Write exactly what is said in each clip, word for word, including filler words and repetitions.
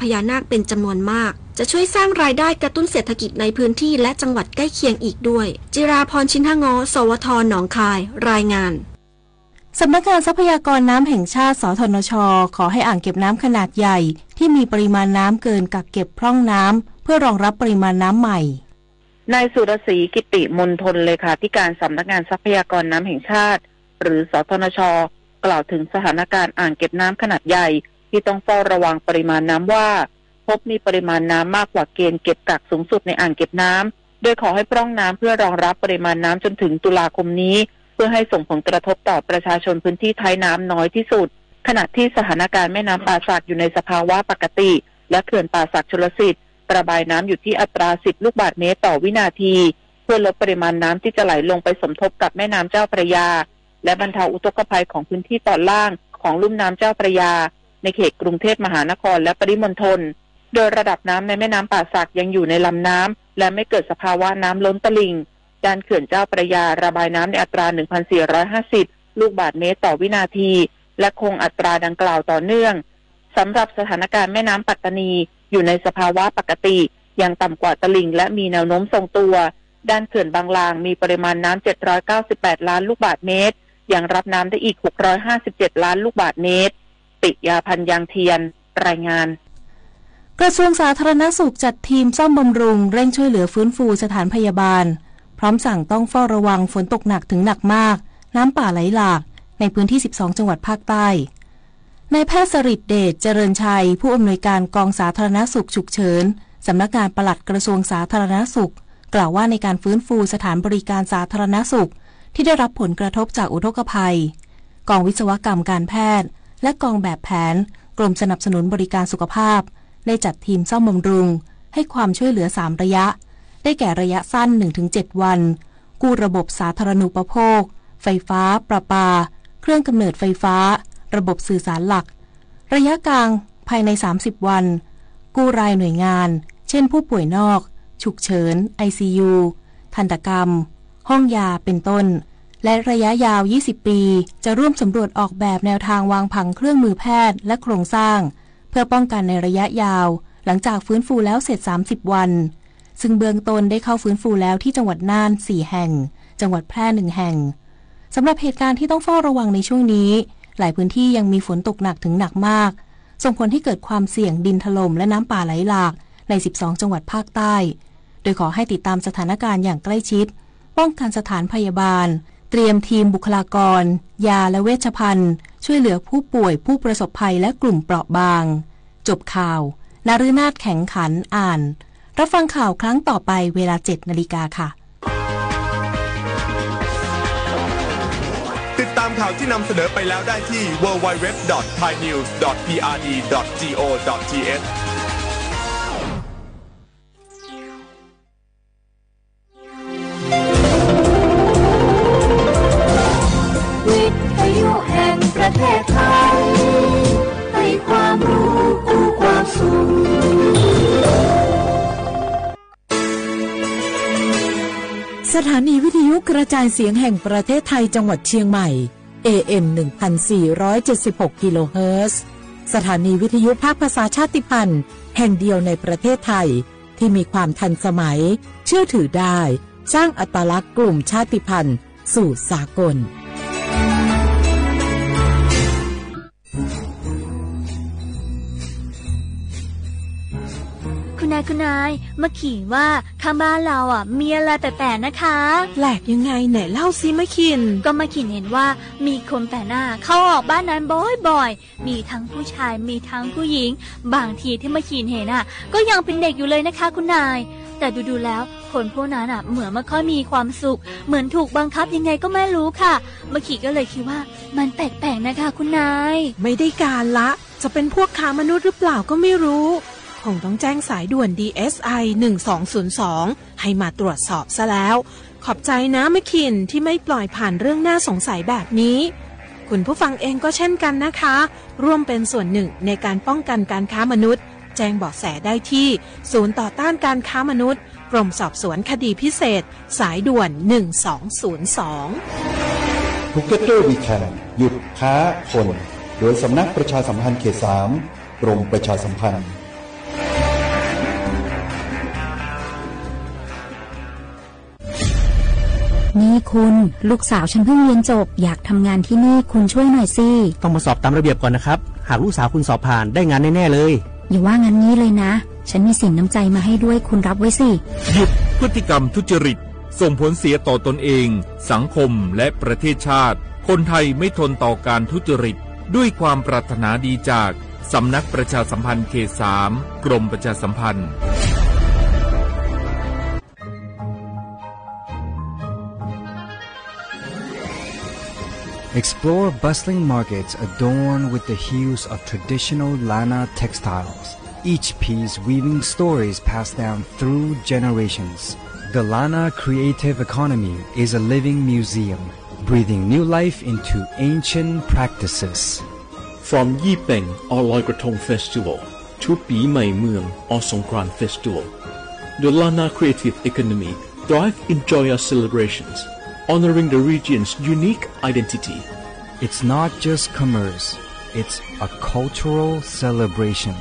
พญานาคเป็นจำนวนมากจะช่วยสร้างรายได้กระตุ้นเศรษฐกิจในพื้นที่และจังหวัดใกล้เคียงอีกด้วยจิราพร ชินหงอ สวท หนองคายรายงานสำนักงานทรัพยากรน้ำแห่งชาติ สธนช.ขอให้อ่างเก็บน้ำขนาดใหญ่ที่มีปริมาณน้ำเกินกักเก็บพร่องน้ำเพื่อรองรับปริมาณน้ำใหม่นายสุรศรีกิติมนทนเลขาธิการสำนักงานทรัพยากรน้ำแห่งชาติหรือ สธนช.กล่าวถึงสถานการณ์อ่างเก็บน้ำขนาดใหญ่ที่ต้องเฝ้าระวังปริมาณน้ำว่าพบมีปริมาณน้ำมากกว่าเกณฑ์เก็บกักสูงสุดในอ่างเก็บน้ำโดยขอให้พร่องน้ำเพื่อรองรับปริมาณน้ำจนถึงตุลาคมนี้เพื่อให้ส่งผลกระทบต่อประชาชนพื้นที่ท้ายน้ำน้อยที่สุดขณะที่สถานการณ์แม่น้ำป่าสักอยู่ในสภาวะปกติและเขื่อนป่าสักชลสิทธิ์ระบายน้ำอยู่ที่อัตราสิบลูกบาศก์เมตรต่อวินาทีเพื่อลดปริมาณน้ำที่จะไหลลงไปสมทบกับแม่น้ำเจ้าพระยาและบรรเทาอุทกภัยของพื้นที่ตอนล่างของลุ่มน้ำเจ้าพระยาในเขตกรุงเทพมหานครและปริมณฑลโดยระดับน้ำในแม่น้ำป่าสักยังอยู่ในลำน้ำและไม่เกิดสภาวะน้ำล้นตลิ่งด้านเขื่อนเจ้าพระยาระบายน้ำในอัตรา หนึ่งพันสี่ร้อยห้าสิบ ลูกบาศก์เมตรต่อวินาทีและคงอัตราดังกล่าวต่อเนื่องสำหรับสถานการณ์แม่น้ำปัตตานีอยู่ในสภาวะปกติยังต่ำกว่าตลิ่งและมีแนวโน้มทรงตัวด้านเขื่อนบางลางมีปริมาณน้ำเจ็ดร้อยเก้าสิบแปดล้านลูกบาศก์เมตรยังรับน้ำได้อีกหกร้อยห้าสิบเจ็ดล้านลูกบาศก์เมตรติยาพันยางเทียนรายงานกระทรวงสาธารณสุขจัดทีมซ่อมบำรุงเร่งช่วยเหลือฟื้นฟูสถานพยาบาลพร้อมสั่งต้องเฝ้าระวังฝนตกหนักถึงหนักมากน้ำป่าไหลหลากในพื้นที่สิบสองจังหวัดภาคใต้นายแพทย์สฤษฎิ์เดชเจริญชัยผู้อำนวยการกองสาธารณสุขฉุกเฉินสำนักงานปลัดกระทรวงสาธารณสุขกล่าวว่าในการฟื้นฟูสถานบริการสาธารณสุขที่ได้รับผลกระทบจากอุทกภัยกองวิศวกรรมการแพทย์และกองแบบแผนกรมสนับสนุนบริการสุขภาพได้จัดทีมซ่อมบำรุงให้ความช่วยเหลือสามระยะได้แก่ระยะสั้น หนึ่งถึงเจ็ด วันกู้ระบบสาธารณูปโภคไฟฟ้าประปาเครื่องกำเนิดไฟฟ้าระบบสื่อสารหลักระยะกลางภายในสามสิบวันกู้รายหน่วยงานเช่นผู้ป่วยนอกฉุกเฉิน ไอ ซี ยู ทันตกรรมห้องยาเป็นต้นและระยะยาวยี่สิบปีจะร่วมสำรวจออกแบบแนวทางวางผังเครื่องมือแพทย์และโครงสร้างเพื่อป้องกันในระยะยาวหลังจากฟื้นฟูแล้วเสร็จสามสิบวันซึ่งเบื้องต้นได้เข้าฟื้นฟูแล้วที่จังหวัดน่านสี่แห่งจังหวัดแพร่หนึ่งแห่งสำหรับเหตุการณ์ที่ต้องเฝ้าระวังในช่วงนี้หลายพื้นที่ยังมีฝนตกหนักถึงหนักมากส่งผลให้เกิดความเสี่ยงดินถล่มและน้ำป่าไหลหลากในสิบสองจังหวัดภาคใต้โดยขอให้ติดตามสถานการณ์อย่างใกล้ชิดป้องกันสถานพยาบาลเตรียมทีมบุคลากรยาและเวชภัณฑ์ช่วยเหลือผู้ป่วยผู้ประสบภัยและกลุ่มเปราะบางจบข่าวณฤนาถแข็งขันอ่านรับฟังข่าวครั้งต่อไปเวลา เจ็ด นาฬิกาค่ะติดตามข่าวที่นำเสนอไปแล้วได้ที่ ดับเบิลยู ดับเบิลยู ดับเบิลยู ดอท ไทยนิวส์ ดอท พีอาร์ดี ดอท โก ดอท ทีเอชประเทศไทยให้ความรู้คู่ความสุขสถานีวิทยุกระจายเสียงแห่งประเทศไทยจังหวัดเชียงใหม่ เอ เอ็ม หนึ่งพันสี่ร้อยเจ็ดสิบหก กิโลเฮิรตซ์สถานีวิทยุภาคภาษาชาติพันธุ์แห่งเดียวในประเทศไทยที่มีความทันสมัยเชื่อถือได้สร้างอัตลักษณ์กลุ่มชาติพันธุ์สู่สากลคุณนายคุณนายมาขีว่าข้างบ้านเราอ่ะมีอะไรแปลกๆนะคะแปลกยังไงไหนเล่าซิมาขีนก็มาขีนเห็นว่ามีคนแปลกหน้าเข้าออกบ้านนั้นบ่อยๆมีทั้งผู้ชายมีทั้งผู้หญิงบางทีที่มาขีนเห็นอ่ะก็ยังเป็นเด็กอยู่เลยนะคะคุณนายแต่ดูๆแล้วคนพวกนั้นอ่ะเหมือนไม่ค่อยมีความสุขเหมือนถูกบังคับยังไงก็ไม่รู้ค่ะมาขีก็เลยคิดว่ามันแปลกๆนะคะคุณนายไม่ได้การละจะเป็นพวกค้ามนุษย์หรือเปล่าก็ไม่รู้คงต้องแจ้งสายด่วน ดี เอส ไอ หนึ่งสองศูนย์สองให้มาตรวจสอบซะแล้วขอบใจนะแม่คินที่ไม่ปล่อยผ่านเรื่องน่าสงสัยแบบนี้คุณผู้ฟังเองก็เช่นกันนะคะร่วมเป็นส่วนหนึ่งในการป้องกันการค้ามนุษย์แจ้งเบาะแสได้ที่ศูนย์ต่อต้านการค้ามนุษย์กรมสอบสวนคดีพิเศษสายด่วนหนึ่งสองศูนย์สอง Together We Can หยุดค้าคนโดยสำนักประชาสัมพันธ์เขตสามกรมประชาสัมพันธ์ นี่คุณลูกสาวฉันเพิ่งเรียนจบอยากทำงานที่นี่คุณช่วยหน่อยสิต้องมาสอบตามระเบียบก่อนนะครับหากลูกสาวคุณสอบผ่านได้งานแน่ๆเลยอย่าว่างั้นนี้เลยนะฉันมีสินน้ำใจมาให้ด้วยคุณรับไว้สิหยุดพฤติกรรมทุจริตส่งผลเสียต่อตนเองสังคมและประเทศชาติคนไทยไม่ทนต่อการทุจริตด้วยความปรารถนาดีจากสำนักประชาสัมพันธ์เขตสามกรมประชาสัมพันธ์Explore bustling markets adorned with the hues of traditional Lana textiles, each piece weaving stories passed down through generations. The Lana creative economy is a living museum, breathing new life into ancient practices. From Yipeng or Loi Krathong Festival to Pi Mai Mueang or Songkran Festival, the Lana creative economy thrives in joyous celebrations.Honoring the region's unique identity. It's not just commerce, it's a cultural celebration.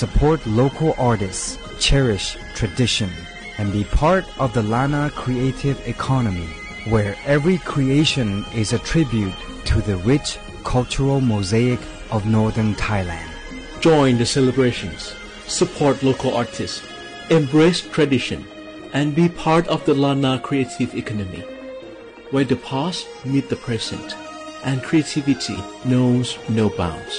Support local artists, cherish tradition, and be part of the Lana creative economy, where every creation is a tribute to the rich cultural mosaic of northern Thailand. Join the celebrations, support local artists, embrace tradition, and be part of the Lana creative economy.Where the past meets the present, and creativity knows no bounds.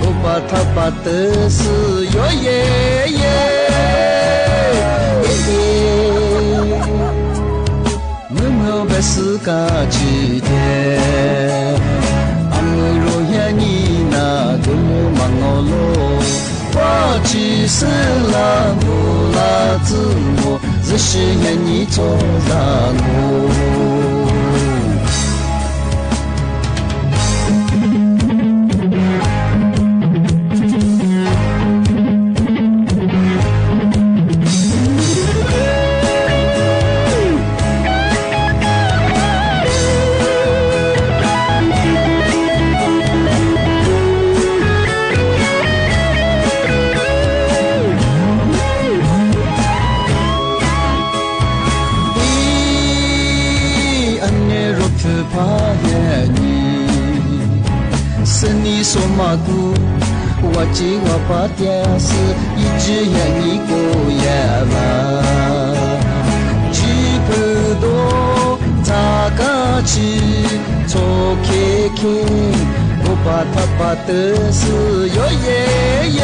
我把它把的是哟耶耶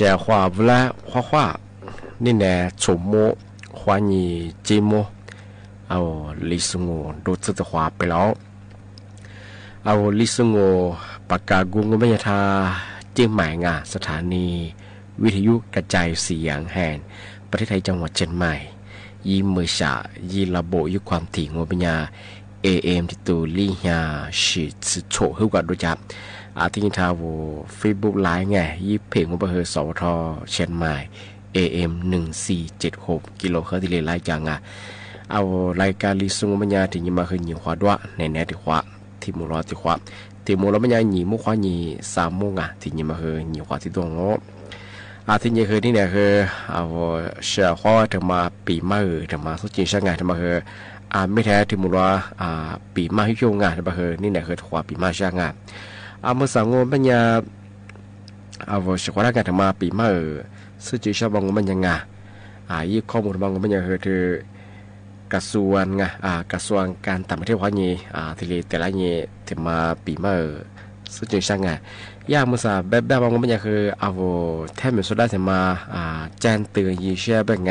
写画不来画画，你呢？触摸画你寂寞，哦，你是我独自的画不了，哦，你是我ปากกากูไม่ใช่ท่าเจียงใหม่งาสถานีวิทยุกระจายเสียงแห่งประเทศไทยจังหวัดเชียงใหม่ยี่มือฉะยี่ระบบยุคความถี่งบปัญญา เอ เอ็ม ที่ตัวลี่ยาสิสิโฉฮึกกว่าดูจับอาทิตย์ทาวเฟซบุ๊กไลน์ไงยี่เพจของประเทศสวทเชียงใหม่ เอ เอ็ม หนึ่งสี่เจ็ดหกกิโลเฮิรตซ์ที่เลี้ยงไล่จังอ่ะเอารายการลิซุงบปัญญาที่ยิ่งมาขึ้นยิ่งขวาด้วยในแนวที่ขวาที่มุรอที่ขวาที่มุรอปัญญาหนีมุขวาหนีสามโมงอ่ะที่ยิ่งมาขึ้นยิ่งขวาที่ตรงโน้ อาทิตย์นี้คือที่เนี่ยคือเอาเชื่อข้อถึงมาปีมาเออถึงมาสุจิช่างงานถึงมาคืออาไม่แท้ถึงมูลว่าอ่าปีมาที่ช่วงงานถึงมาคือนี่เนี่ยคือถั่วปีมาช่างงานอาเมื่อสังเวยปัญญาเอาเชื่อข้อถึงงานถึงมาปีมาเออสุจิช่างบังเวยปัญญางาอ่ายี่ข้อมูลบังเวยปัญญาคือคือกระทรวงไงอ่ากระทรวงการต่างประเทศเขาเนี่ยอ่าทีเดียวแต่ละเนี่ยถึงมาปีมาเออสุจิช่างงานยากมั้งสาแบบแบบบางคนมันจะคือเอาแทนเหมือนสุดได้แต่มาแจ้งเตือนยีเชียแบบไง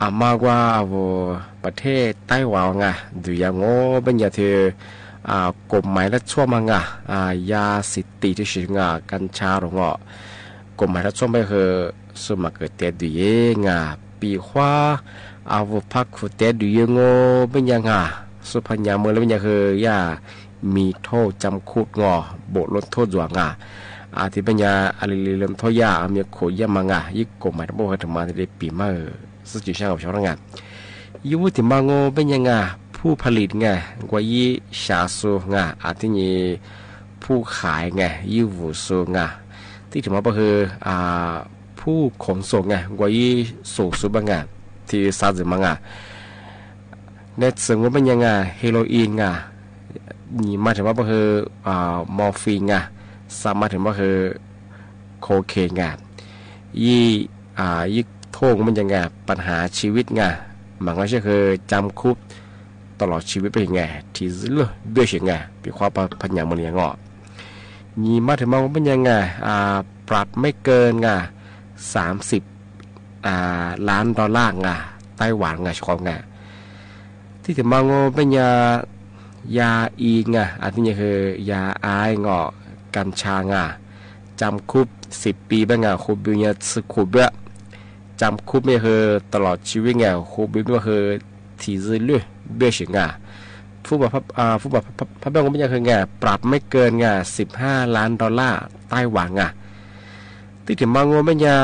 อามากว่าเอาประเทศไต้หวันไงดูยังโง่เป็นอย่างที่กฎหมายและช่วงมังไงยาสิทธิที่ชื่อไงกัญชาหรือเงาะกฎหมายและช่วงไม่คือสมัครเตะดูยังไงปีขวาเอาพักฟุตเตะดูยังโง่เป็นยังไงสุพรรณยามเมืองแล้วเป็นอย่างคือยามีโทษจำคุกงอบทลดโทษหวงอ่ะอาทิปัญญาอะไรเรื่องโทษยาเมียโขยมังอ่ะยิ่งกฎหมายทั้งหมดถึงมาในปีมาเออสุจิช่างกับชาวงานยุวติมังโงเป็นยังไงผู้ผลิตไงกว่ายี่ชาสูงอ่ะอาทินี้ผู้ขายไงยี่หูสูงอ่ะที่ถึงมาก็คืออ่าผู้ขนส่งไงกว่ายี่สูงสุดบางอ่ะที่ซาจิมังอ่ะเน็ตซึ่งว่าเป็นยังไงเฮโรอีนไงนี่มาถึงว่าก็คืออ่ามอร์ฟีนไงสามารถถึงว่าคือโคเคนไงยี่อ่ายี่โทษมันยังไงปัญหาชีวิตไงมันก็จะคือจำคุกตลอดชีวิตไปไงที่เลือดเบี้ยเฉียงไงปีคว้าพันยางมันเลี้ยงอ่ะนี่มาถึงว่ามันยังไงอ่าปรับไม่เกินไงสามสิบอ่าล้านดอลลาร์ไงไต้หวันไงชอบไงที่ถึงมาโง่เป็นยายาอีงอ่ะอันนี้คือยาไอเงาะกัญชางาจำคุกสิบปีบ้างอ่ะคุบบิญาสคุบเบะจำคุกไม่คือตลอดชีวิตไงคุบบิญก็คือที่ซื้อเลือดเบี้ยเฉียงอ่ะผู้บัพอ่าผู้บัพพับแบงก์ไม่ยังคือไงปรับไม่เกินไงสิบห้าล้านดอลลาร์ไต้หวันอ่ะที่ถึงมังงอไม่ยา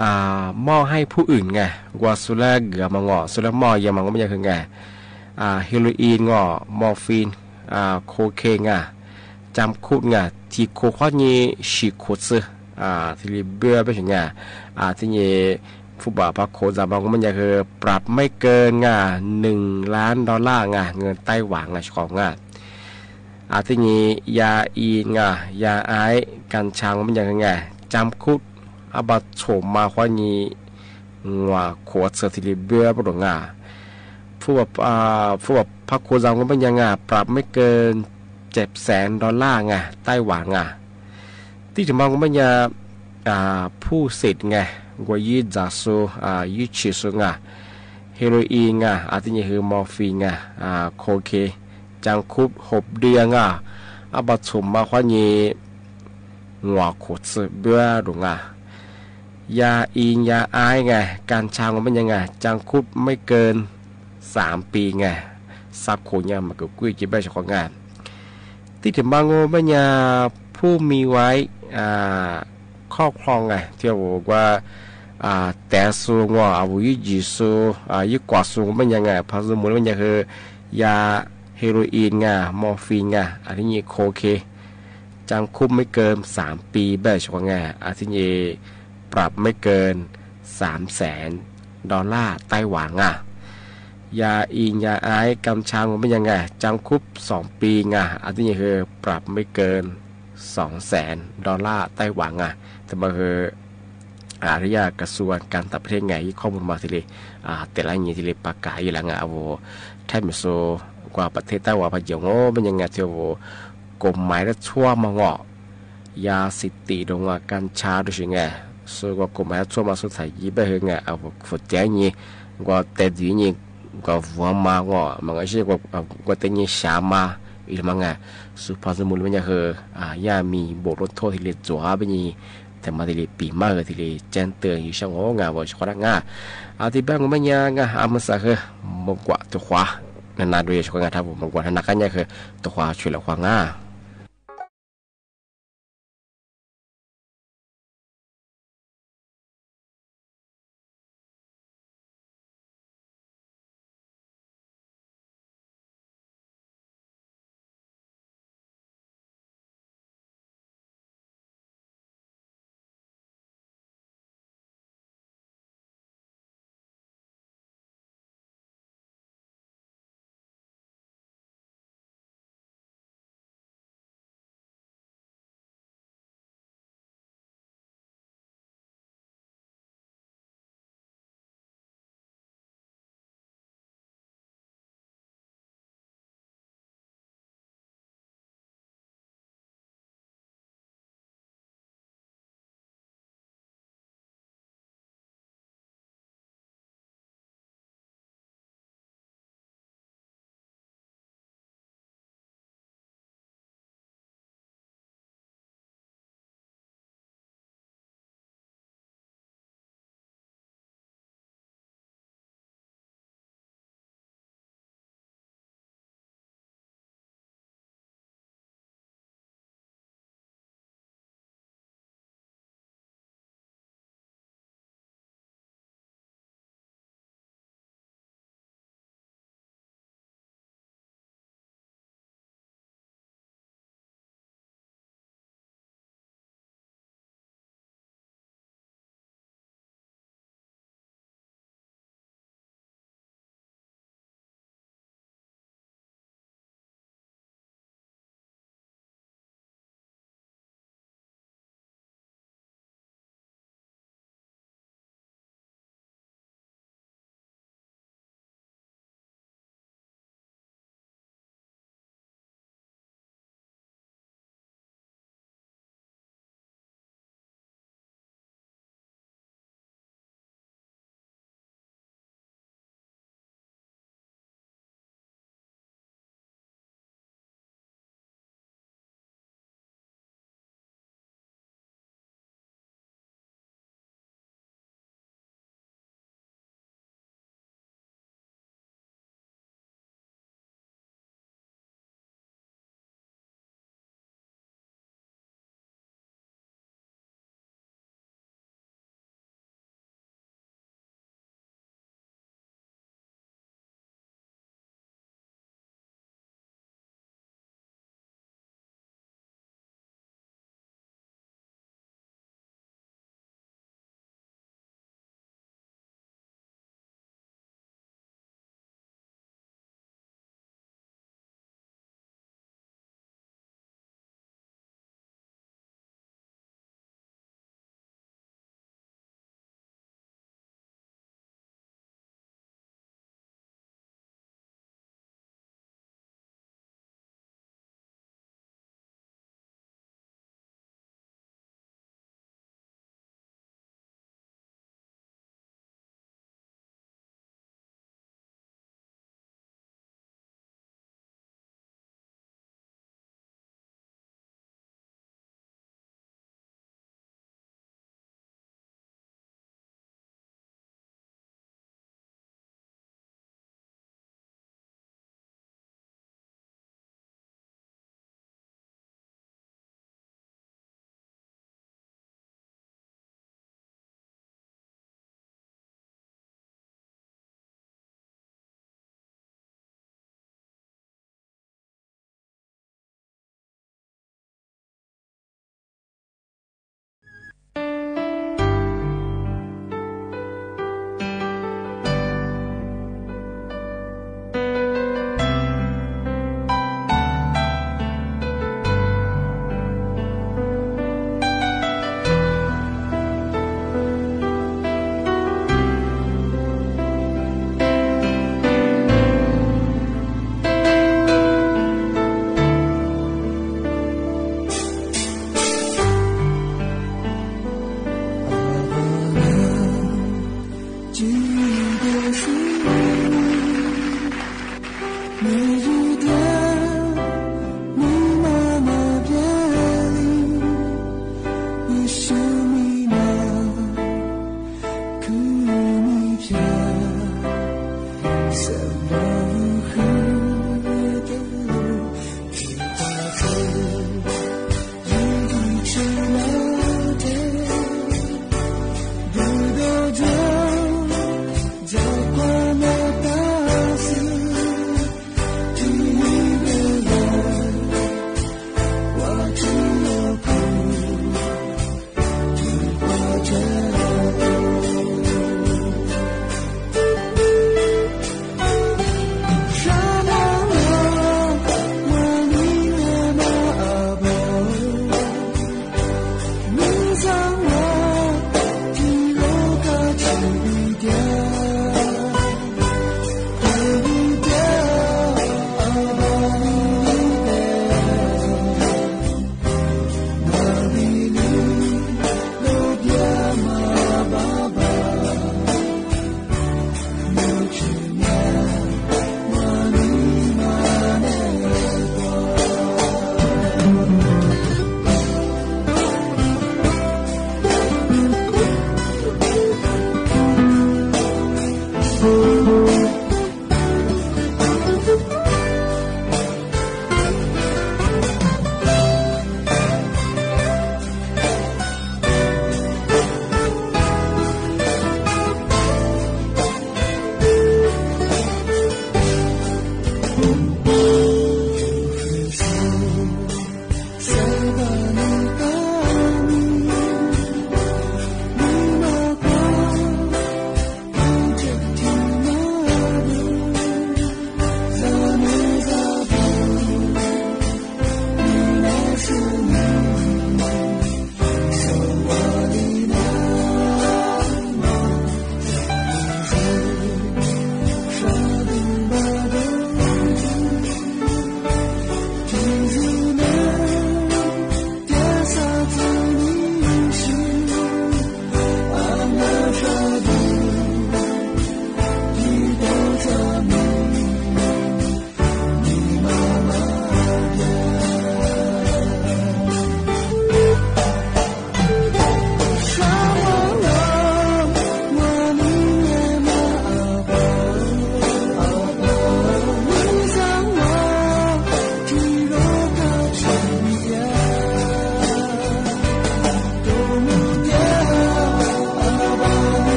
อ่ามอให้ผู้อื่นไงวาสุล่าเกือมังงอสุล่ามอยามังงอไม่ยังคือไงอ่าเฮโรอีนงอมอร์ฟีนอ่าโคเคนงาจำคุกงาที่โคข้อนี้ฉีกโคตรซึอ่าที่ริเบื่อไปถึงงาอ่าที่นี่ผู้บ่าวพักโคจาบางมันจะคือปรับไม่เกินงาหนึ่งล้านดอลลาร์งาเงินไต้หวันงาของงาอ่าที่นี่ยาอีงายาไอกัญชามันจะคือไงจำคุกอาบัตโฉมมาข้อนี้งาโคตรซึที่ริเบื่อไปถึงงาผู้แบบอ่าผู้แบบพักโคจรก็เป็นยังไงปรับไม่เกินเจ็ดแสนดอลลาร์ไงไต้หวันไงที่ถึงมองก็เป็นยังอ่าผู้เสพไงกว่ายี่จัสโซอ่ายี่ชิโซไงเฮโรอีนไงอาทินี้คือมอร์ฟีนไงอ่าโคเคนจังคุบหกเดือนไงอาบัตสมมาขวานีหัวโคตรเบื่อหรือไงยาอีนยาไอไงการชาก็เป็นยังไงจังคุบไม่เกินสามปีไงซับโคเนี่ยมันก็กุ้ยจีบได้เฉพาะงานที่ถึงบางโง่ไม่ยาผู้มีไว้อ่าครอบครองไงเที่ยวบอกว่าอ่าแต่สูงว่าอาวุธยีสูอ่ายิ่งกว่าสูงไม่ยังไงพาสมุนไม่ยังคือยาเฮโรอีนไงมอร์ฟีนไงอันนี้โคเคนจำคุกไม่เกินสามปีได้เฉพาะงานอันนี้ปรับไม่เกินสามแสนดอลลาร์ไต้หวันไงยาอีนยาไอกัญชามันเป็นยังไงจำคุกสองปีไงอันนี้คือปรับไม่เกิน สองแสน ดอลลาร์ไต้หวันไงแต่มันคืออาริยากระทรวงการต่างประเทศไงข้อมูลมาทีเลยอ่าแต่ละอย่างทีเลยประกาศอยู่แล้วไงเอาแทบไม่โซกว่าประเทศไต้หวันไปเยอะโง่เป็นยังไงเที่ยวกฎหมายและชั่วมังงะยาสิทธิดงว่ากัญชาด้วยใช่ไงส่วนกฎหมายและชั่วมาสุดท้ายยี่ไปคือไงเอาฝุ่นแจ้งยี่กว่าแต่ดีนี่ก็ฟังมาก็มันก็ใช่ก็ก็แต่เนี่ยชามาอีกมั้งไงสุภาพสมุนมันจะคือย่ามีบทลดโทษที่เลี้ยงจัวไปนี่แต่มาที่เลี้ยปีมากเลยที่เลี้ยแจ้งเตือนอยู่ช่างโง่งาว่าชกรักงาอาทิตย์บ้างก็ไม่ยากงาอามันสักคือมันกว่าตัวขวานานๆโดยชกรักงาทับผมมันกว่าธนาคารเนี่ยคือตัวขวาช่วยละขวางา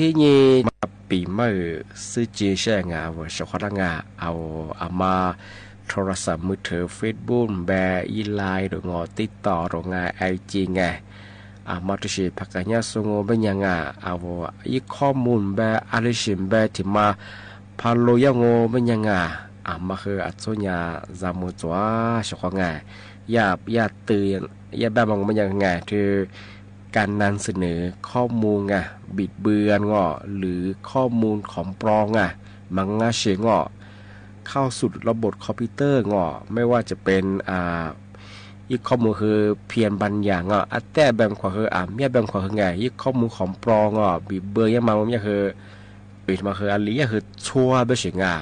ที่นี่มาปีเมื่อซื้อเจแช่งาเวอร์ชคลังงาเอาอามาโทรศัพท์มือถือเฟซบุ๊กแบอีไลน์หรืองอติดต่อหรืองาไอจีไงอามาตุชิพักกันยาสงบยังงาเอาอีข้อมูลแบอะไรชิมแบที่มาพาลอยงบยังงาอามาคืออัศวยาจามุจวะชคลังงาอย่าอย่าตื่นอย่าแบบมองมันยังไงคือการนำเสนอข้อมูลไงบิดเบือนง่อหรือข้อมูลของปลอมไงมังงะเชงง่อเข้าสู่ระบบคอมพิวเตอร์ง่อไม่ว่าจะเป็นอ่าอีกข้อมูลคือเพียนบรรยายง่ออัตแต่แบมขวาคืออ่าเมียแบมขวาคือไงอีกข้อมูลของปลอมง่อบิดเบือนยังมามันยังคือบิดมาคืออันนี้คือชัวเบชิงง่ะ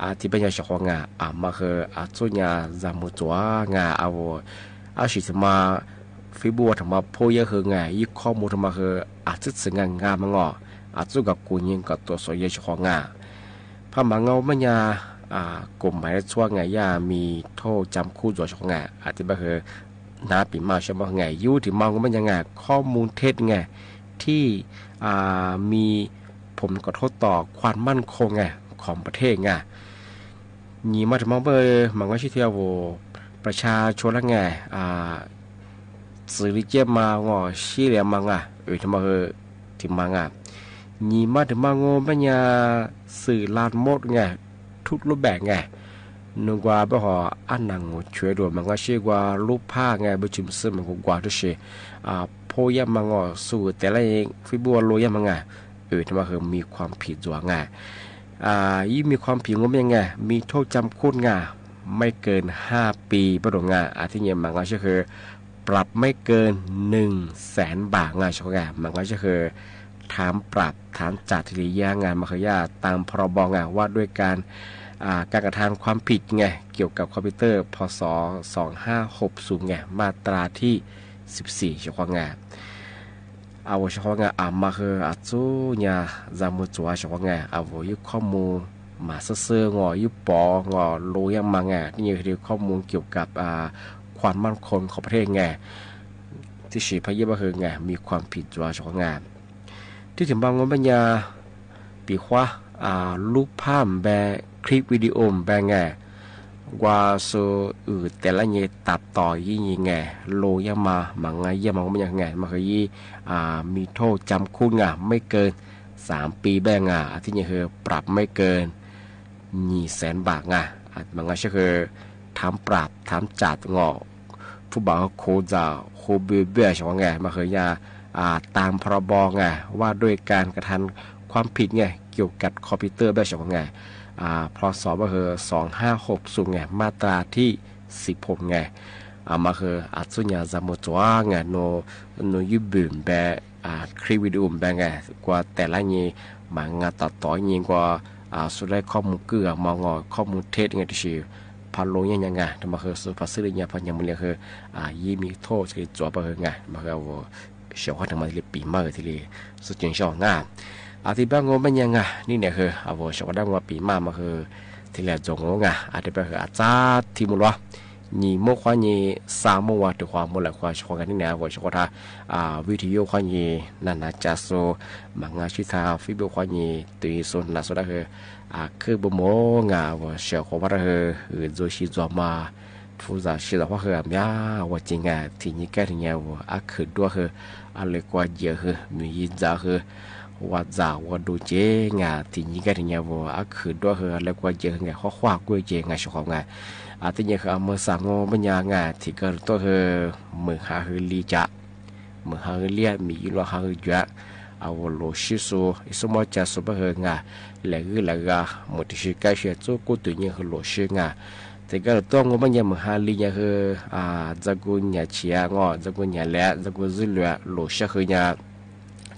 อาที่เป็นยาชกงาอามาคืออาตุญาจามุจวางาเอาอาชิสมาฟิบัวธรรมะพ่อยคืองายึดข้อมูลธรรมะคืออาจิตสงงามงออาจุกับกูยิงกับตัวสอยชกงาพระมังเงาเมียอ่ากลุ่มหมายช่วงไงยามีโทษจำคู่ตัวชกงาอาที่เป็นคือนาปีมาชมว่าไงยูที่มองก็ไม่ยังไงข้อมูลเท็จไงที่อ่ามีผมกระทบต่อความมั่นคงไงของประเทศไงนี่มาถึงมองเบอร์มังว่าชิเทียวโวประชาชนละไงอ่าสื่อลิเจมางอชี้เหลี่ยมังอ่ะเออทำไมเออถึงมังอ่ะนี่มาถึงมังโง่ปัญญาสื่อลานมดไงทุกรูปแบบไงนึกว่าบ่หออันหนังช่วยด่วนมังว่าชื่อว่ารูปภาพไงบุจิมซึ่งมันกว่าด้วยเชอ่าโพยมังอ่ะสื่อแต่ละเองฟิบัวโรยมังอ่ะเออทำไมเออมีความผิดจัวไงอ่ายิ่งมีความผิดก็เป็นยังไงมีโทษจำคุกงาไม่เกินห้าปีประดงงาอาทิเนียมังก็จะคือปรับไม่เกินหนึ่งแสนบาทงาชกงามังก็จะคือฐานปรับฐานจัดทิริยางานมัคยาตามพรบงาว่าด้วยการอ่าการกระทำความผิดไงเกี่ยวกับคอมพิวเตอร์พ.ศ.สองห้าหกศูนย์ไงมาตราที่สิบสี่ชกงาเอาชกงาอามาคืออาจูญาจามุจวาชกงาเอายึดข้อมูลมาเสื้องอยึดปองอรูยังมังไงนี่คือข้อมูลเกี่ยวกับอ่าความมั่นคงของประเทศไงที่ฉีพยบะเฮงไงมีความผิดจัวชกงาที่ถึงบางวันปัญญาปีขว้าอ่ารูปภาพแบคลิปวิดีโอแบไงว่าโซอือแต่ละเนตัดต่อยี่ยีไงโลยามามังไงยามังมันยังไงมันคือยี่อ่ามีโทษจำคุกไงไม่เกินสามปีแบงไงอาทิตย์นี้คือปรับไม่เกินยี่แสนบาทไงมังไงก็คือทำปรับทำจัดงอผู้บ่าวโคจ่าโคเบื่อเบื่อชงไงมันคือยาอ่าตามพรบไงว่าด้วยการกระทำความผิดไงเกี่ยวกับคอมพิวเตอร์เบื่อชงไงอ่าพ.ศ.ก็คือสองห้าหกศูนย์ไงมาตราที่สิบหกไงอ่ามาคืออัศวยาจามุจวาไงโนโนยุบุมแบอ่าคลิปวิดีโอแบไงกว่าแต่ละยี่มางานตัดต่อยี่กว่าอ่าสุดได้ข้อมูลเกลือมองอข้อมูลเท็จไงที่ชื่อพันโลยังยังไงแต่มาคือสุภาษิตเนี่ยพันยังมันเลยคืออ่ายี่มีโทษคือจัวไปคือไงมาคือว่าเชี่ยวข้าวทำมาที่ปีเมื่อที่เลยสุดจริงชอบงามอาทิตย์บ้างงบเป็นยังไงนี่เนี่ยคืออาวุธชาวด้านว่าปีมามาคือที่แหลกจงงงอาทิตย์บ้างคืออาจารย์ที่มุลวะยี่โมขวานี่สามโมวันถึงความมุลและความชงกันนี่เนี่ยอาวุธชาวด้านอ่าวิทยุขวานี่นันนาจัสโซมังงาชิตาฟิบุขวานี่ตีสุนนัสโซได้คืออ่าคือบุโมงอาวุธเชี่ยวของว่าคือโจชิจอมาฟูซาชิดะว่าคือแบบนี้ว่าจริงไงที่นี่แก่ที่เนี่ยว่าคือด้วยคืออะไรกว่าเยอะคือมียินจ้าคือว่าจะว่าดูเจงาที่นี่ก็ถึงเงี้ยว่าคือด้วยคืออะไรกว่าเจอไงข้อคว้ากูเจงไงชอบไงอาทิตย์นี้คือเมื่อสังโง่ปัญญาไงที่เกิดตัวคือเมื่อหาคือลีจ่าเมื่อหาคือเลี้ยมีอยู่ว่าหาคือเยอะเอาโลชิโซอิสมาจัสบะเฮงไงหลังคือหลังก็หมดที่ใกล้เชื่อตัวกูตัวนี้คือโลชิไงแต่ก็ต้องงบัญญัติมหาลีเนี่ยคืออ่าจักรุญญาเชียงอจักรุญญาเล่จักรุจิเล่โลชิคือเนี่ย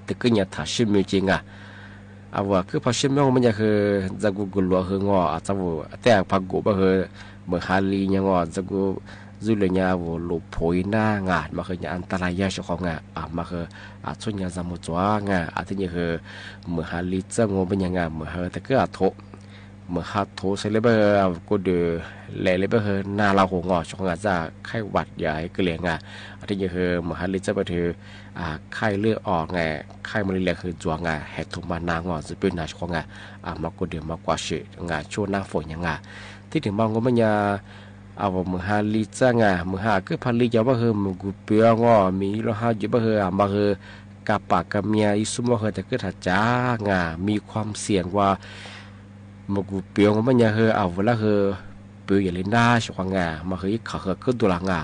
แต่ก็เนี่ยถ้าชิมจริงอ่ะเอาว่าคือพอชิมมันจะคือจะกูกลัวคืองออาจจะว่าแต่พักกูก็คือเมื่อฮาลีเนี่ยงอจะกูจุลเนี่ยว่าหลบพ้นหน้างานมาคือเนี่ยอันตรายเยอะชอบงานอ่ะมาคืออาจจะเนี่ยจะมุจว่างานอาจจะเนี่ยคือเมื่อฮาลีจะงอเป็นยังไงเมื่อแต่ก็อาทบ เมื่อฮัตโทเซเลเบอร์ก็เดือแลเลเบอร์นาลาหัวงอชงอาจากไข้หวัดใหญ่เกลียงอ่ะที่เยอะเมื่อฮัตลิจะไปเธออ่าไข้เลือดออกไงไข้มันเรียกคือจวงอ่ะแหกถุงมานางอ่ะจะเป็นนาชงอ่ะอ่ามาก็เดือมากว่าชื่องาช่วงหน้าฝนยังอ่ะที่ถึงมองก็ไม่ยาเอาเมื่อฮาลิจ้างะเมื่อฮาก็พันลิจะว่าเฮมกูเปียงอมีโลหะอยู่บ่เฮอมาเฮกาปากกาเมียอิสุมว่าเฮแต่ก็ถัดจ้างะมีความเสี่ยงว่ามกูเปียงมันยาเฮเอาเวลาเฮเปียอย่าเล่นได้ช่วงงะมาเฮขาเฮก็ตัวหลังงะ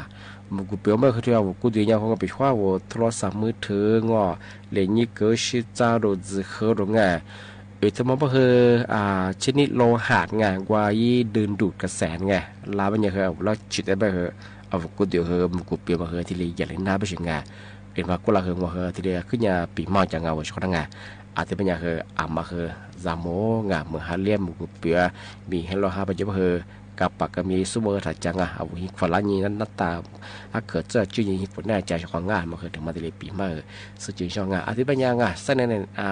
มกูเปียงไม่เคยเที่ยวกูดีอย่างของกับไปคว้าวัวโทรศัพท์มือถืองอเล่นยี่เกิดชิจ้าโดนจื้อเฮโดนงะเออจะมองว่าเฮอชนิดโลหะไงกว่ายี่เดินดูดกระแสไงลาบเนี่ยเฮอแล้วจิตได้ไปเฮอเอากูเดี๋ยวเฮอกูเปลี่ยนมาเฮอที่เลยอย่าเล่นน้าไปเฉยไงเอ็นว่ากูลาเฮอมาเฮอที่เลยขึ้นยาปีมอจากเงาชกนั่งไงอาจจะเป็นยาเฮออามาเฮอจามโงะเมื่อฮาเลียมกูเปลี่ยนมีเฮลฮาไปเจอเฮอกับปากกับมีซูเปอร์ถัดจังอ่ะเอาหิ้งฝรั่งนี้นั้นนัตตาถ้าเกิดเจอชื่อหิ้งฝรั่งใจชงงานมาเคยถึงมาติเลปีมาสุจิชงงานอาทิตย์ปัญญางาเสนเนี่ยอ่า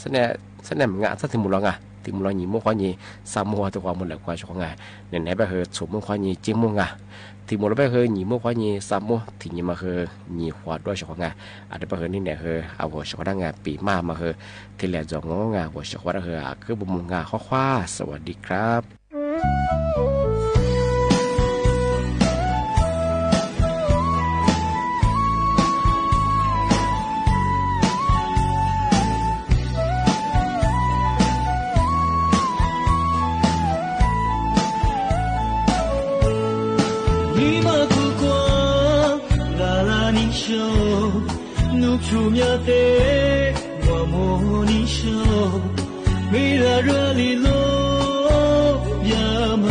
เสนเนี่ยเสนเนี่ยงานสักถึงมุลงานถึงมุลหญิงมุขหญิงสามหัวตัวความมุลความชงงานเนี่ยไหนไปเคยสมมุขหญิงจิ้มมุงานถึงมุลไปเคยหญิงมุขหญิงสามมุถึงหญิงมาเคยหญิงขวดด้วยชงงานอาทิตย์ไปเคยนี่เนี่ยเคยเอาหัวชงงานปีมามาเคยที่แหลมจงงานหัวชงงานเคยคือบุญงานข้อคว้าสวัสดีครับ主要的我摸你手没了热里落呀嘛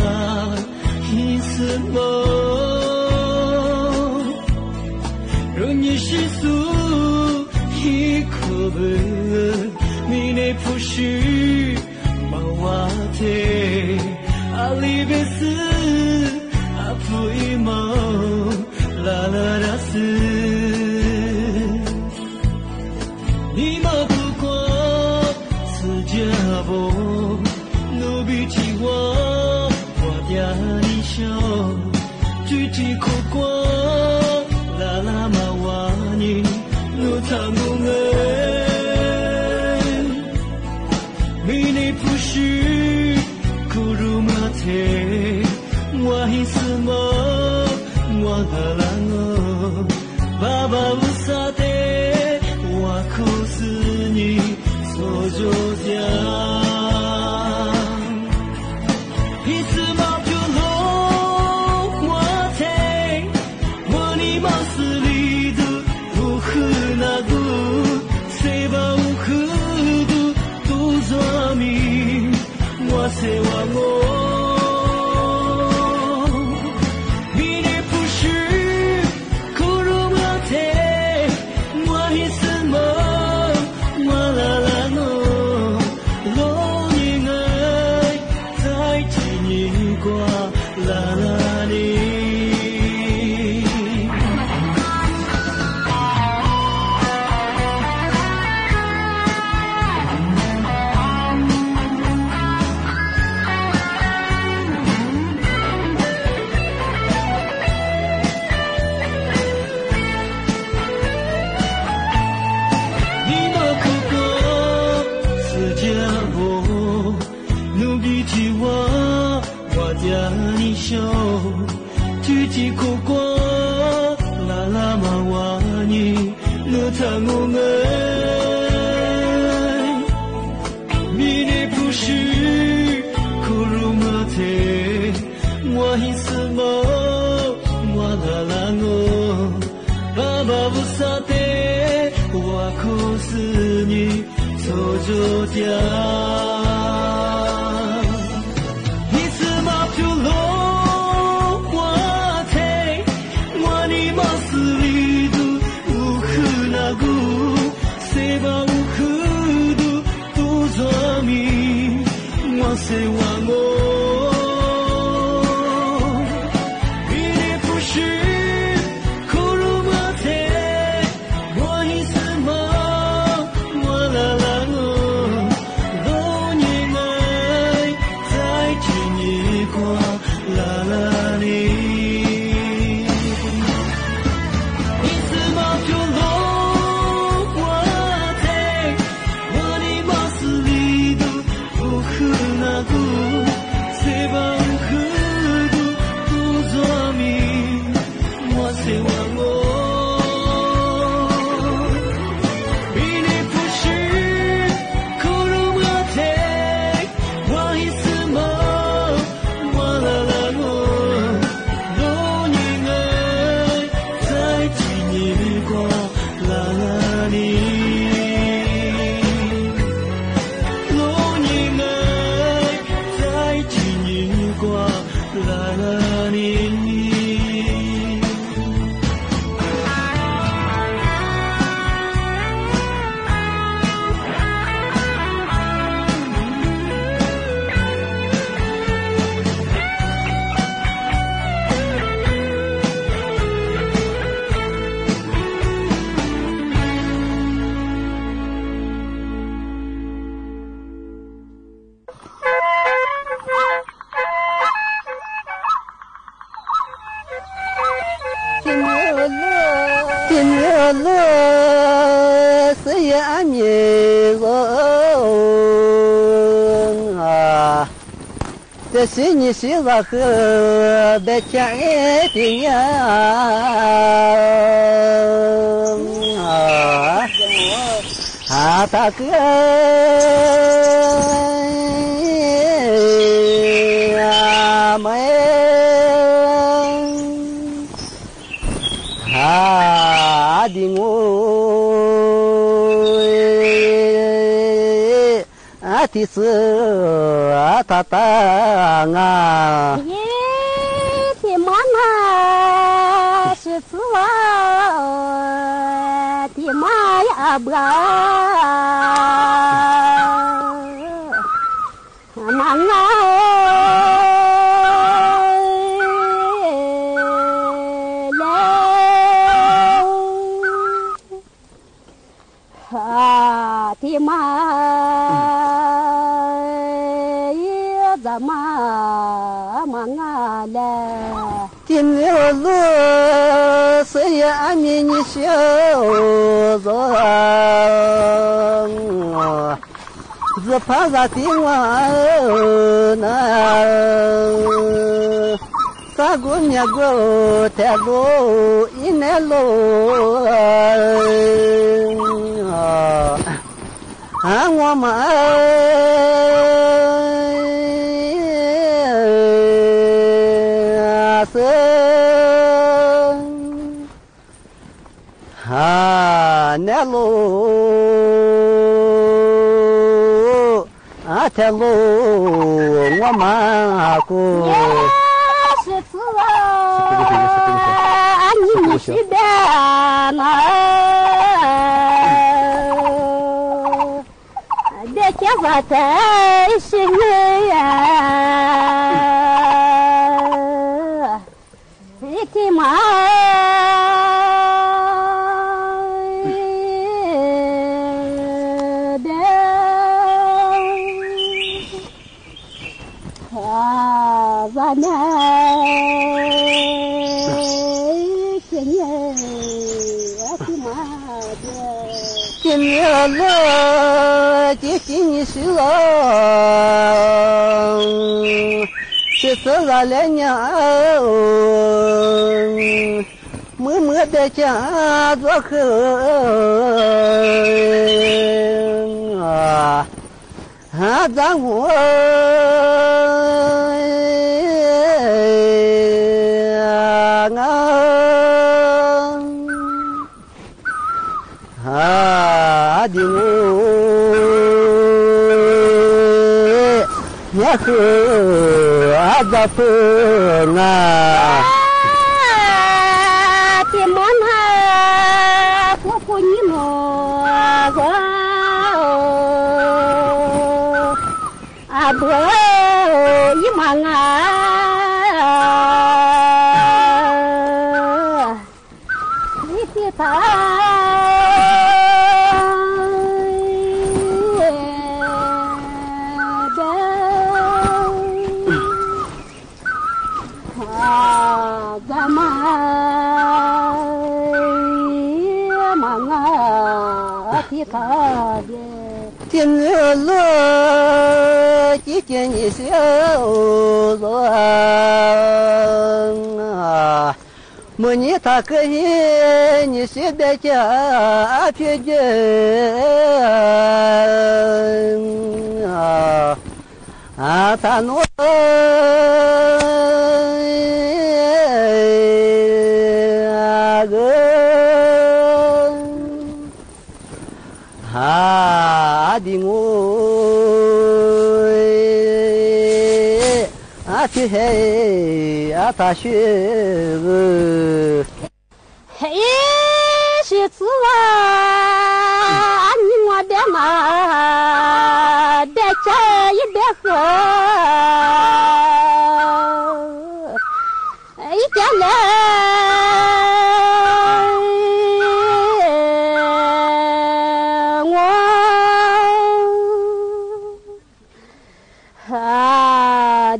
一丝梦容易世俗一口本你那不是忙我的阿里贝斯阿普一梦啦啦啦斯努比起我我的你笑举起苦瓜啦啦嘛哇你努他不能迷你不是苦如麻铁我一丝梦我的蓝哦爸爸无撒的我苦死你所就家 Thế xí nhị xí và khờ bé chạy thì nhá hà ta cứ mấy hà đi ngồi à thì xưa ta ta ngà thì món hà xưa thì mai à bữa mặn thì mai giờ mà mặn là tìm hiểu luôn sự an nhiên sâu rồi giờ phá ra tiếng hoa na ta cũng nhớ theo in hello à hoa mà hà nè lô à theo lô ngoa mà cô sẽ xưa anh nhìn xí đàn để cho vợ thấy sinh người à thì mà này chuyện này thì mà chuyện nhiều lắm chỉ chỉ như xưa chỉ xưa là lẽ nhau mưa mưa để cha gió khơi há giang hồ hà đi ngồi nhớ khờ ra phương à thì món hà của cô nhí mồ à bữa với mà ngà thiên lúa chỉ chuyện như xưa rồi mùa như ta cứ như xưa để cha thiên giang à ta nuôi à hà đi ngồi à thì hey à ta xưa hey xưa anh ngồi để mà để chơi để khờ ấy cha lê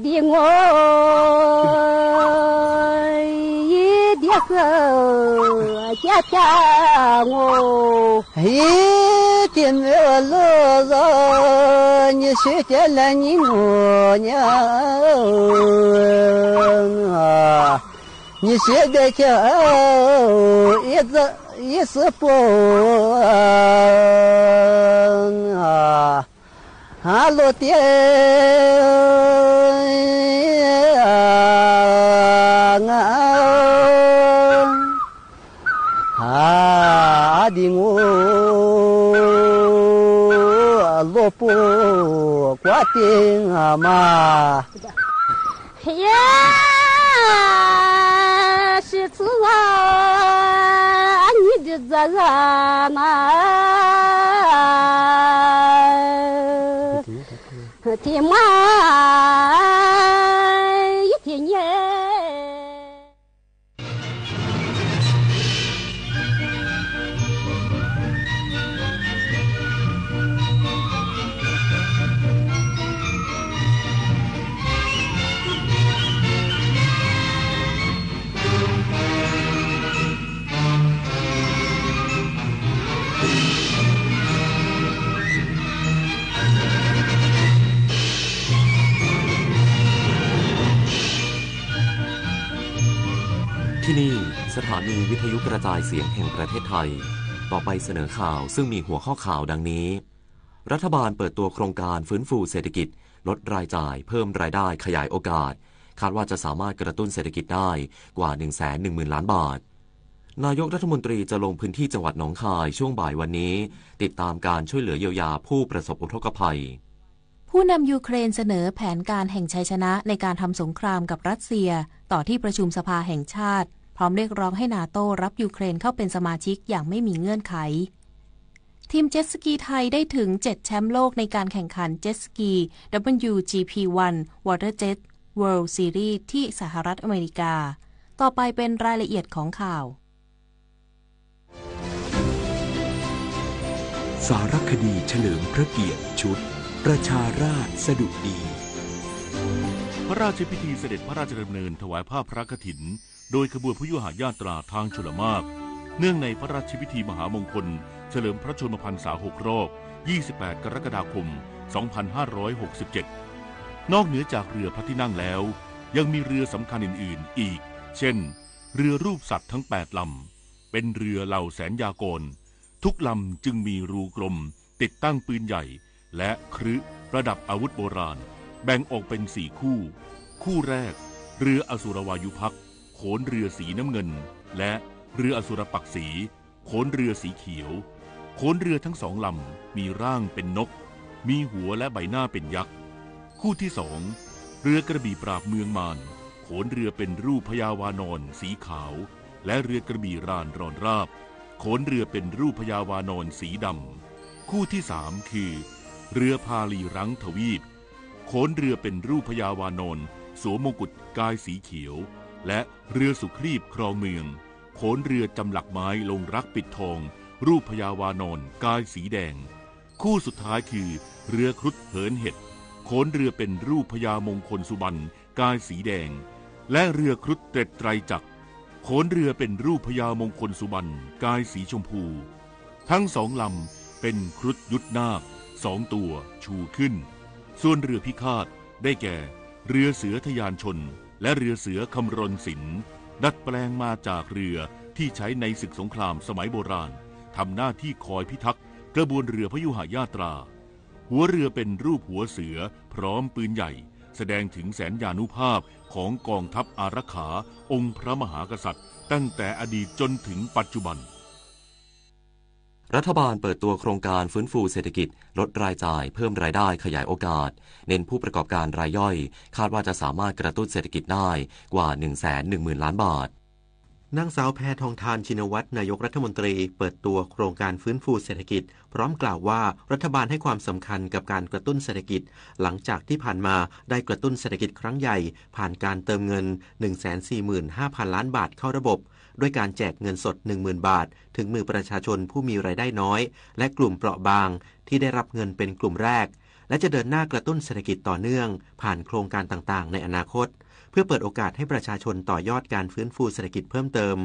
đi ngồi đi khờ cha cha ngô hít Светим лоза, не светила ни моня, не светя и сапона, а лотья.ดิงโอ้ลบปูกว่าเตียงมาเย้สิทธิ์ว่าอันนี้จะจะมาที่มาที่เนี่ยที่นี่สถานีวิทยุกระจายเสียงแห่งประเทศไทยต่อไปเสนอข่าวซึ่งมีหัวข้อข่าวดังนี้รัฐบาลเปิดตัวโครงการฟื้นฟูเศรษฐกิจลดรายจ่ายเพิ่มรายได้ขยายโอกาสคาดว่าจะสามารถกระตุ้นเศรษฐกิจได้กว่า หนึ่งแสนหนึ่งหมื่นล้านบาทนายกรัฐมนตรีจะลงพื้นที่จังหวัดหนองคายช่วงบ่ายวันนี้ติดตามการช่วยเหลือเยียวยาผู้ประสบอุทกภัยผู้นำยูเครนเสนอแผนการแห่งชัยชนะในการทำสงครามกับรัสเซียต่อที่ประชุมสภาแห่งชาติพร้อมเรียกร้องให้นาโต้รับยูเครนเข้าเป็นสมาชิกอย่างไม่มีเงื่อนไขทีมเจ็ตสกีไทยได้ถึงเจ็ดแชมป์โลกในการแข่งขันเจ็ตสกี ดับเบิลยู จี พี วัน Waterjet World Series ที่สหรัฐอเมริกาต่อไปเป็นรายละเอียดของข่าวสารคดีเฉลิมพระเกียรติชุดประชาราษฎร์สดุดีพระราชพิธีเสด็จพระราชดำเนินถวายผ้าพระกฐินโดยขบวนพยุหญาตราทางชลมารเนื่องในพระราชพิธีมหามงคลเฉลิมพระชนมพรรษาหกรอบยี่สิบแปดกรกฎาคมสองพันห้าร้อยหกสิบเจ็ดนอกเหนือจากเรือพระที่นั่งแล้วยังมีเรือสำคัญอื่นๆอีกเช่นเรือรูปสัตว์ทั้งแปดลำเป็นเรือเหล่าแสนยากรทุกลำจึงมีรูกลมติดตั้งปืนใหญ่และครึประดับอาวุธโบราณแบ่งออกเป็นสี่คู่คู่แรกเรืออสุรวายุภักดิ์โขนเรือสีน้ำเงินและเรืออสุรปักษ์สีโขนเรือสีเขียวโขนเรือทั้งสองลำมีร่างเป็นนกมีหัวและใบหน้าเป็นยักษ์คู่ที่สองเรือกระบี่ปราบเมืองมารโขนเรือเป็นรูปพญาวานอนสีขาวและเรือกระบี่รานรอนราบโขนเรือเป็นรูปพญาวานอนสีดำคู่ที่สามคือเรือพาลีรังทวีปโขนเรือเป็นรูปพญาวานอนสวมมงกุฎกายสีเขียวและเรือสุครีบครองเมืองโขนเรือจำหลักไม้ลงรักปิดทองรูปพญาวานอนกายสีแดงคู่สุดท้ายคือเรือครุฑเหินเห็ดโขนเรือเป็นรูปพญามงคลสุบรรณกายสีแดงและเรือครุฑเตร็ดไตรจักรโขนเรือเป็นรูปพญามงคลสุบรรณกายสีชมพูทั้งสองลำเป็นครุฑยุทธนาคสองตัวชูขึ้นส่วนเรือพิฆาตได้แก่เรือเสือทยานชนและเรือเสือคำรณศิลป์ดัดแปลงมาจากเรือที่ใช้ในศึกสงครามสมัยโบราณทำหน้าที่คอยพิทักษ์กระบวนเรือพยุหญาตราหัวเรือเป็นรูปหัวเสือพร้อมปืนใหญ่แสดงถึงแสนยานุภาพของกองทัพอารักขาองค์พระมหากษัตริย์ตั้งแต่อดีตจนถึงปัจจุบันรัฐบาลเปิดตัวโครงการฟื้นฟูเศรษฐกิจลดรายจ่ายเพิ่มรายได้ขยายโอกาสเน้นผู้ประกอบการรายย่อยคาดว่าจะสามารถกระตุ้นเศรษฐกิจได้กว่า หนึ่งแสนหนึ่งหมื่นล้านบาทนางสาวแพทองธารชินวัตรนายกรัฐมนตรีเปิดตัวโครงการฟื้นฟูเศรษฐกิจพร้อมกล่าวว่ารัฐบาลให้ความสำคัญกับการกระตุ้นเศรษฐกิจหลังจากที่ผ่านมาได้กระตุ้นเศรษฐกิจครั้งใหญ่ผ่านการเติมเงิน หนึ่งแสนสี่หมื่นห้าพันล้านบาทเข้าระบบด้วยการแจกเงินสด หนึ่งหมื่นบาทถึงมือประชาชนผู้มีรายได้น้อยและกลุ่มเปราะบางที่ได้รับเงินเป็นกลุ่มแรกและจะเดินหน้ากระตุ้นเศรษฐกิจต่อเนื่องผ่านโครงการต่างๆในอนาคตเพื่อเปิดโอกาสให้ประชาชนต่อยอดการฟื้นฟูเศรษฐกิจเพิ่มเติม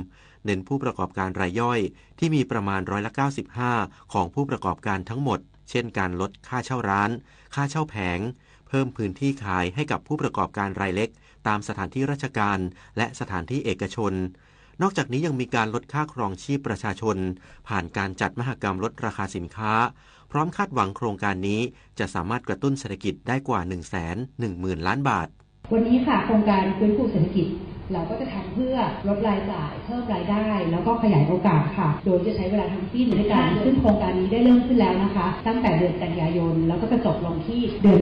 เน้นผู้ประกอบการรายย่อยที่มีประมาณร้อยละ เก้าสิบห้า ของผู้ประกอบการทั้งหมดเช่นการลดค่าเช่าร้านค่าเช่าแผงเพิ่มพื้นที่ขายให้กับผู้ประกอบการรายเล็กตามสถานที่ราชการและสถานที่เอกชนนอกจากนี้ยังมีการลดค่าครองชีพประชาชนผ่านการจัดมหกรรมลดราคาสินค้าพร้อมคาดหวังโครงการนี้จะสามารถกระตุ้นเศรษฐกิจได้กว่า หนึ่งแสนหนึ่งหมื่นล้านบาทวันนี้ค่ะโครงการฟื้นฟูเศรษฐกิจเราก็จะทำเพื่อลดรายจ่ายเพิ่มรายได้แล้วก็ขยายโอกาสค่ะโดยจะใช้เวลาทั้งสิ้นด้วยกันซึ่งโครงการนี้ได้เริ่มขึ้นแล้วนะคะตั้งแต่เดือนกันยายนแล้วก็จะจบลงที่เดือน